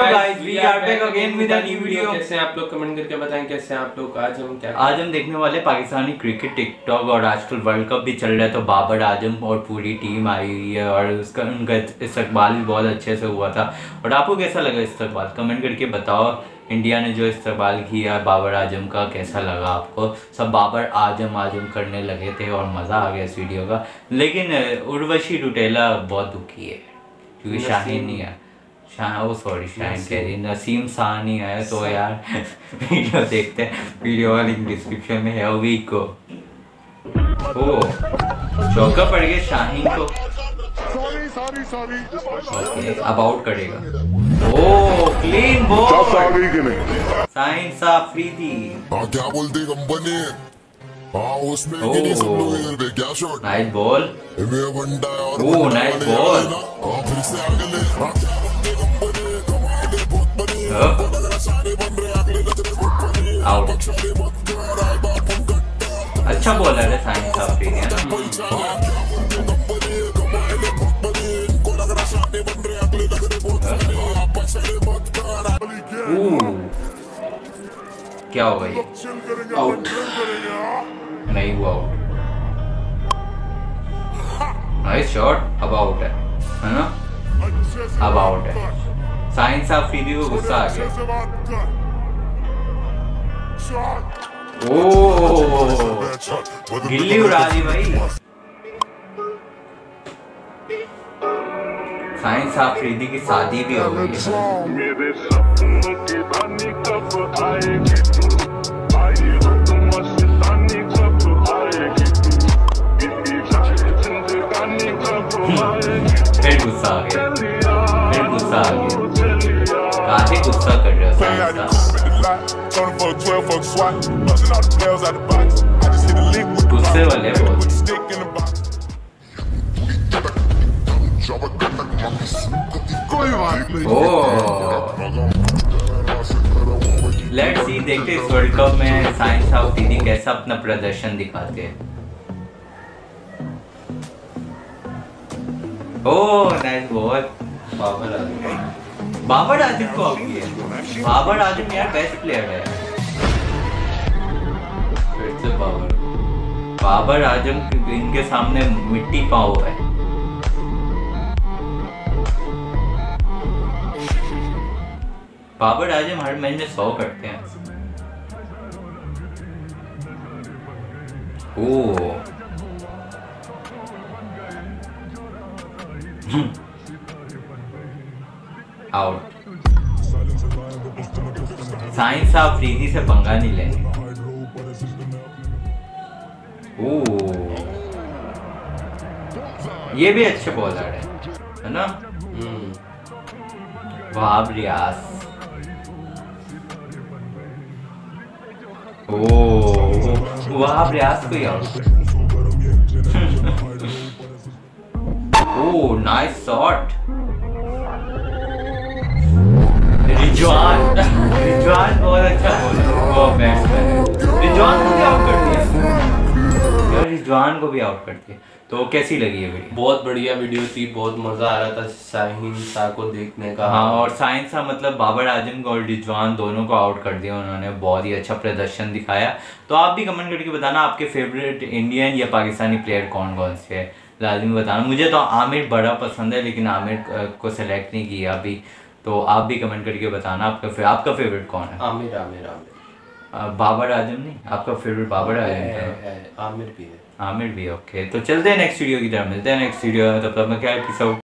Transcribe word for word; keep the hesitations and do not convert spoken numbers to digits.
Guys, we are back again with a new video. कैसे आप लोग कमेंट करके बताएं कैसे आप लोग। आज हम क्या आज हम देखने वाले पाकिस्तानी क्रिकेट, टिकटॉक और आजकल वर्ल्ड कप भी चल रहा है, तो बाबर आजम और पूरी टीम आई हुई है और उसका उनका इस्तकबाल भी बहुत अच्छे से हुआ था। और आपको कैसा लगा इस्तकबाल, कमेंट करके बताओ। इंडिया ने जो इस्तकबाल किया बाबर आजम का, कैसा लगा आपको? सब बाबर आजम आजम करने लगे थे और मज़ा आ गया इस वीडियो का। लेकिन उर्वशी लुटेला बहुत दुखी है क्योंकि शाहीन नहीं आया, शाह वो सॉरी शाहीन कह रही नसीम सानी आया। तो यार वीडियो देखते हैं, वीडियो का लिंक डिस्क्रिप्शन में है। वी को ओ चौका पड़ गया शाहीन को, अब आउट करेगा। Oh clean ball Shaheen Afridi, क्या बोलते कंपनी उसमें सब लोग इधर पे। क्या shot, nice ball, oh nice ball. अच्छा बॉल है साइंस अफरीदी। क्या होगा ये, आउट नहीं हुआ, आउट नाइस शॉट। अब आउट है है ना, अब आउट है। साइंस साहब फीदी को गुस्सा आ गया। ओ गिल्ली उड़ा दी भाई साइंस अफरीदी की। शादी भी हो गई फिर गुस्सा आ गया, फिर गुस्सा आ गया। काफी गुस्सा कर रहे हो गुस्से वाले बहुत। लेट्स सी देखते इस वर्ल्ड कप में साइंस ऑफ दीदी कैसा अपना प्रदर्शन दिखाते हैं। Oh nice ball, Babar Azam, Babar Azam को आउट किया। बाबर आजम यार बेस्ट प्लेयर है। फिर से बाबर बाबर आजम इनके सामने मिट्टी पाव है। बाबर आजम हर मैच में सौ करते हैं। ओ आउट। साइंस साहब रीति से पंगा नहीं लेंगे। ओ ये भी अच्छे बॉलर है है ना। वाह रियाज, ओह वहां प्रयास को out. Oh nice shot Rizwan, Rizwan बहुत अच्छा बॉलर है। रिजवान को भी आउट कर दिया यार, रिजवान को भी आउट कर दिया। तो कैसी लगी है वीडियो? बहुत बढ़िया वीडियो थी, बहुत मजा आ रहा था शाहीन शाह को देखने का। हाँ और शाहीन शाह मतलब बाबर आजम को और रिजवान दोनों को आउट कर दिया उन्होंने, बहुत ही अच्छा प्रदर्शन दिखाया। तो आप भी कमेंट करके बताना आपके फेवरेट इंडियन या पाकिस्तानी प्लेयर कौन कौन से है, लाजमी बताना। मुझे तो आमिर बड़ा पसंद है लेकिन आमिर को सेलेक्ट नहीं किया अभी, तो आप भी कमेंट करके बताना आपका फे, आपका फेवरेट कौन है। आमिर आमिर आमिर बाबर आजम नहीं, आपका फेवरेट बाबर आजम, आमिर भी है, आमिर भी। ओके तो चलते हैं नेक्स्ट वीडियो की तरफ, मिलते हैं नेक्स्ट वीडियो। तब तक मैं क्या एपिसोड।